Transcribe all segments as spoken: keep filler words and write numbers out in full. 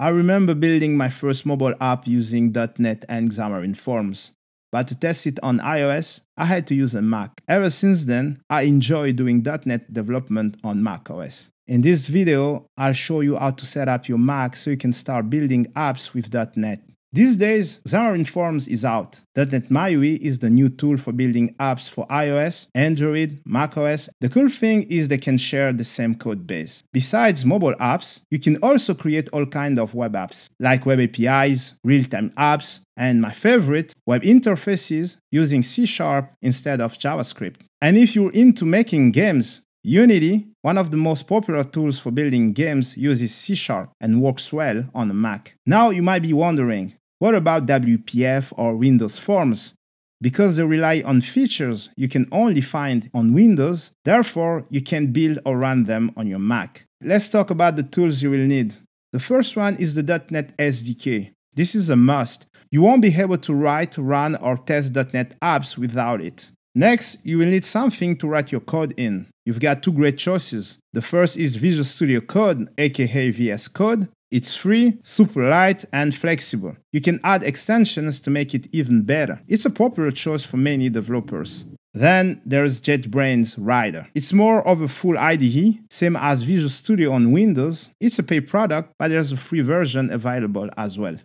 I remember building my first mobile app using dot net and Xamarin.Forms, but to test it on i O S, I had to use a Mac. Ever since then, I enjoy doing dot net development on mac O S. In this video, I'll show you how to set up your Mac so you can start building apps with dot net. These days, Xamarin.Forms is out. dot net M A U I is the new tool for building apps for i O S, Android, mac O S. The cool thing is they can share the same code base. Besides mobile apps, you can also create all kinds of web apps, like web A P Is, real-time apps, and my favorite, web interfaces using C sharp instead of JavaScript. And if you're into making games, Unity, one of the most popular tools for building games, uses C sharp and works well on a Mac. Now you might be wondering, what about W P F or Windows Forms? Because they rely on features you can only find on Windows, therefore you can build or run them on your Mac. Let's talk about the tools you will need. The first one is the dot net S D K. This is a must. You won't be able to write, run, or test dot net apps without it. Next, you will need something to write your code in. You've got two great choices. The first is Visual Studio Code, aka V S Code. It's free, super light, and flexible. You can add extensions to make it even better. It's a popular choice for many developers. Then there's JetBrains Rider. It's more of a full I D E, same as Visual Studio on Windows. It's a paid product, but there's a free version available as well.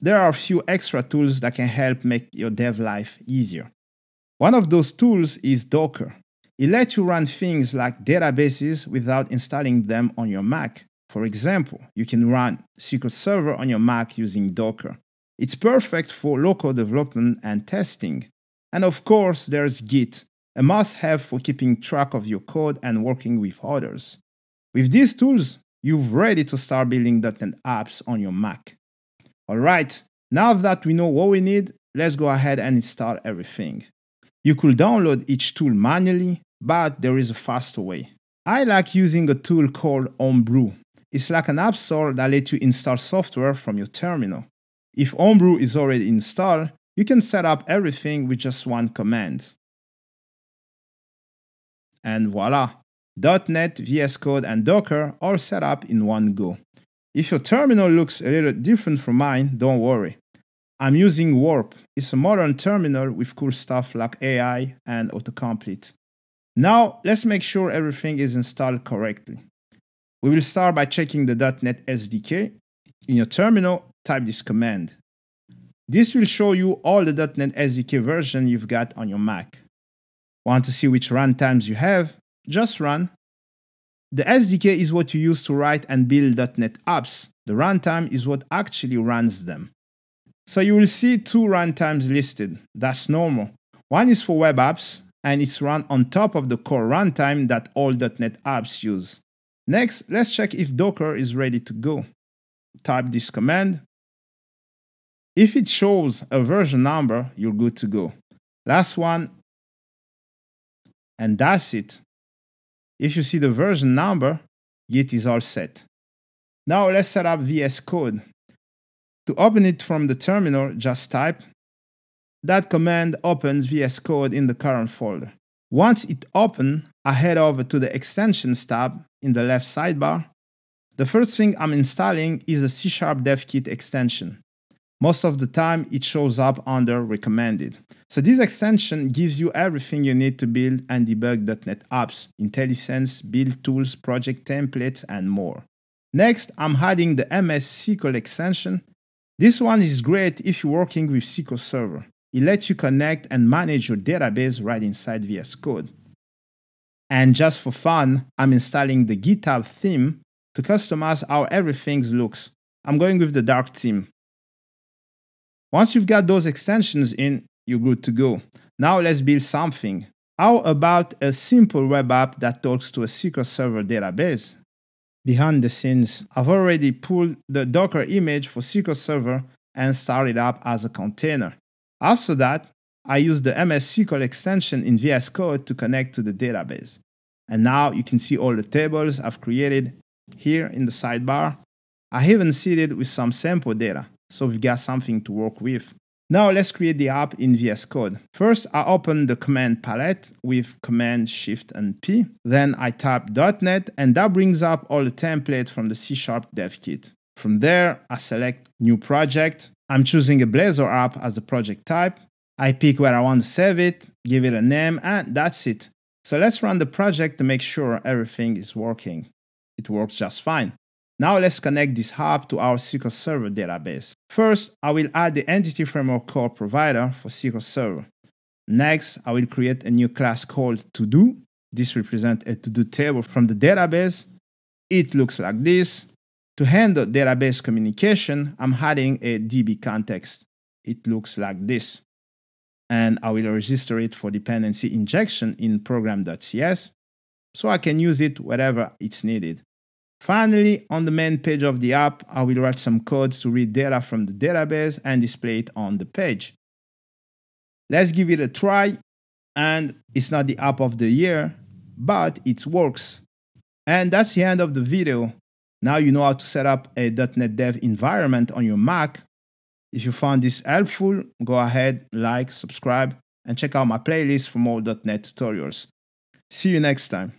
There are a few extra tools that can help make your dev life easier. One of those tools is Docker. It lets you run things like databases without installing them on your Mac. For example, you can run S Q L Server on your Mac using Docker. It's perfect for local development and testing. And of course, there's Git, a must-have for keeping track of your code and working with others. With these tools, you're ready to start building dot net apps on your Mac. All right, now that we know what we need, let's go ahead and install everything. You could download each tool manually, but there is a faster way. I like using a tool called Homebrew. It's like an app store that lets you install software from your terminal. If Homebrew is already installed, you can set up everything with just one command. And voila! dot net, V S Code, and Docker all set up in one go. If your terminal looks a little different from mine, don't worry. I'm using Warp. It's a modern terminal with cool stuff like A I and autocomplete. Now, let's make sure everything is installed correctly. We will start by checking the dot net S D K. In your terminal, type this command. This will show you all the dot net S D K version you've got on your Mac. Want to see which runtimes you have? Just run. The S D K is what you use to write and build dot net apps. The runtime is what actually runs them. So you will see two runtimes listed. That's normal. One is for web apps, and it's run on top of the core runtime that all dot net apps use. Next, let's check if Docker is ready to go. Type this command. If it shows a version number, you're good to go. Last one, and that's it. If you see the version number, Git is all set. Now let's set up V S Code. To open it from the terminal, just type that command opens V S Code in the current folder. Once it opens, I head over to the Extensions tab in the left sidebar. The first thing I'm installing is a C sharp DevKit extension. Most of the time, it shows up under Recommended. So this extension gives you everything you need to build and debug dot net apps, IntelliSense, build tools, project templates, and more. Next, I'm adding the M S S Q L extension. This one is great if you're working with S Q L Server. It lets you connect and manage your database right inside V S Code. And just for fun, I'm installing the GitLab theme to customize how everything looks. I'm going with the dark theme. Once you've got those extensions in, you're good to go. Now let's build something. How about a simple web app that talks to a S Q L Server database? Behind the scenes, I've already pulled the Docker image for S Q L Server and started up as a container. After that, I used the M S S Q L extension in V S Code to connect to the database. And now you can see all the tables I've created here in the sidebar. I even seeded with some sample data, so we've got something to work with. Now let's create the app in V S Code. First, I open the command palette with Command Shift and P. Then I type dot net, and that brings up all the templates from the C sharp DevKit. From there, I select new project. I'm choosing a Blazor app as the project type. I pick where I want to save it, give it a name, and that's it. So let's run the project to make sure everything is working. It works just fine. Now let's connect this hub to our S Q L Server database. First, I will add the Entity Framework Core provider for S Q L Server. Next, I will create a new class called To-Do. This represents a to-do table from the database. It looks like this. To handle database communication, I'm adding a D B context. It looks like this. And I will register it for dependency injection in program.cs, so I can use it wherever it's needed. Finally, on the main page of the app, I will write some codes to read data from the database and display it on the page. Let's give it a try, and it's not the app of the year, but it works. And that's the end of the video. Now you know how to set up a dot net Dev environment on your Mac. If you found this helpful, go ahead, like, subscribe, and check out my playlist for more dot net tutorials. See you next time.